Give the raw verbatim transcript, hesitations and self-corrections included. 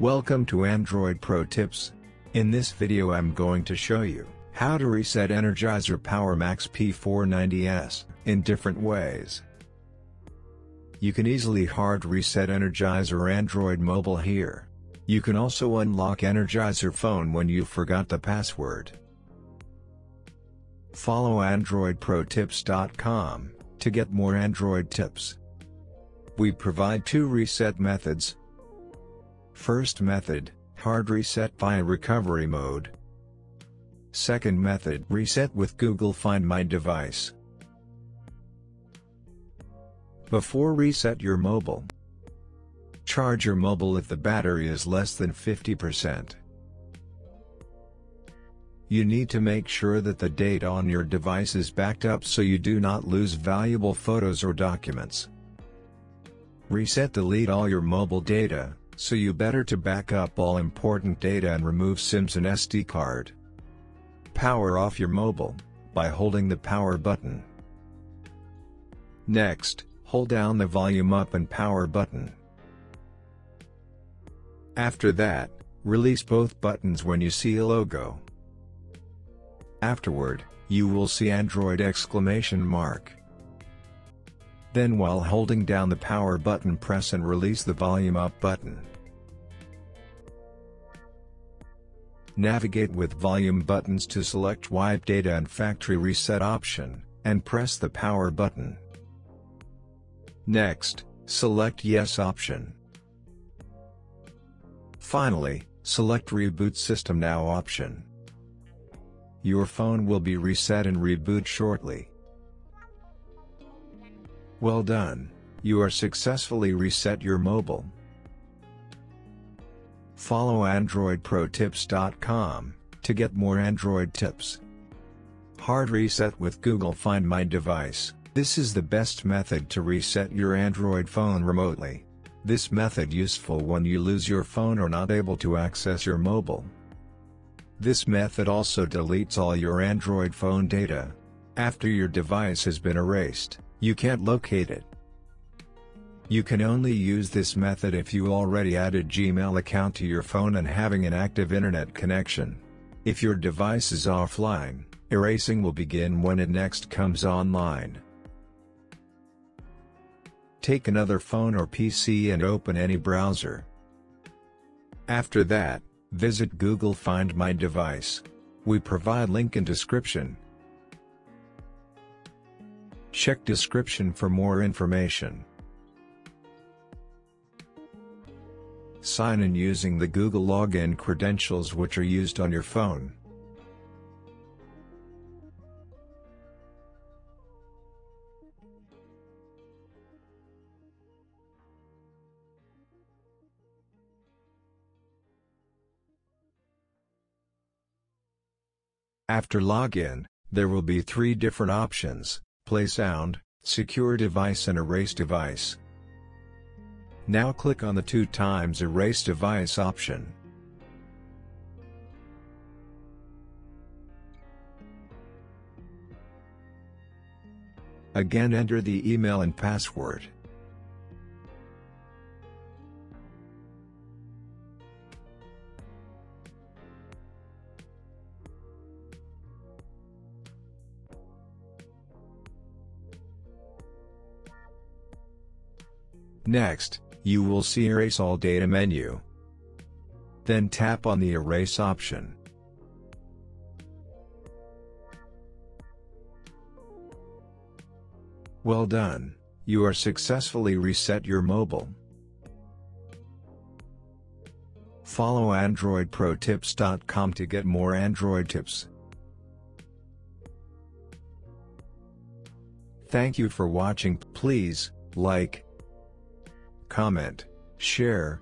Welcome to Android Pro Tips. In this video I'm going to show you how to reset Energizer POWER MAX P four ninety S in different ways. You can easily hard reset Energizer Android mobile here. You can also unlock Energizer phone when you forgot the password. Follow Android Pro Tips dot com to get more Android tips. We provide two reset methods. First method, hard reset via recovery mode. Second method, reset with Google Find My Device. Before reset your mobile, charge your mobile if the battery is less than fifty percent. You need to make sure that the data on your device is backed up so you do not lose valuable photos or documents. Reset delete all your mobile data, so you better to back up all important data and remove SIMs and S D card. Power off your mobile by holding the power button. Next, hold down the volume up and power button. After that, release both buttons when you see a logo. Afterward, you will see Android exclamation mark. Then while holding down the power button, press and release the volume up button. Navigate with volume buttons to select wipe data and factory reset option, and press the power button. Next, select yes option. Finally, select reboot system now option. Your phone will be reset and reboot shortly. Well done, you are successfully reset your mobile. Follow Android Pro Tips dot com to get more Android tips. Hard reset with Google Find My Device. This is the best method to reset your Android phone remotely. This method useful when you lose your phone or not able to access your mobile. This method also deletes all your Android phone data. After your device has been erased, you can't locate it. You can only use this method if you already added Gmail account to your phone and having an active internet connection. If your device is offline, erasing will begin when it next comes online. Take another phone or P C and open any browser. After that, visit Google Find My Device. We provide link in description. Check description for more information. Sign in using the Google login credentials which are used on your phone. After login, there will be three different options: Play Sound, Secure Device and Erase Device. Now click on the two times Erase Device option. Again enter the email and password. Next, you will see Erase All Data menu. Then tap on the Erase option. Well done, you are successfully reset your mobile. Follow Android Pro Tips dot com to get more Android tips. Thank you for watching. Please like, comment, share,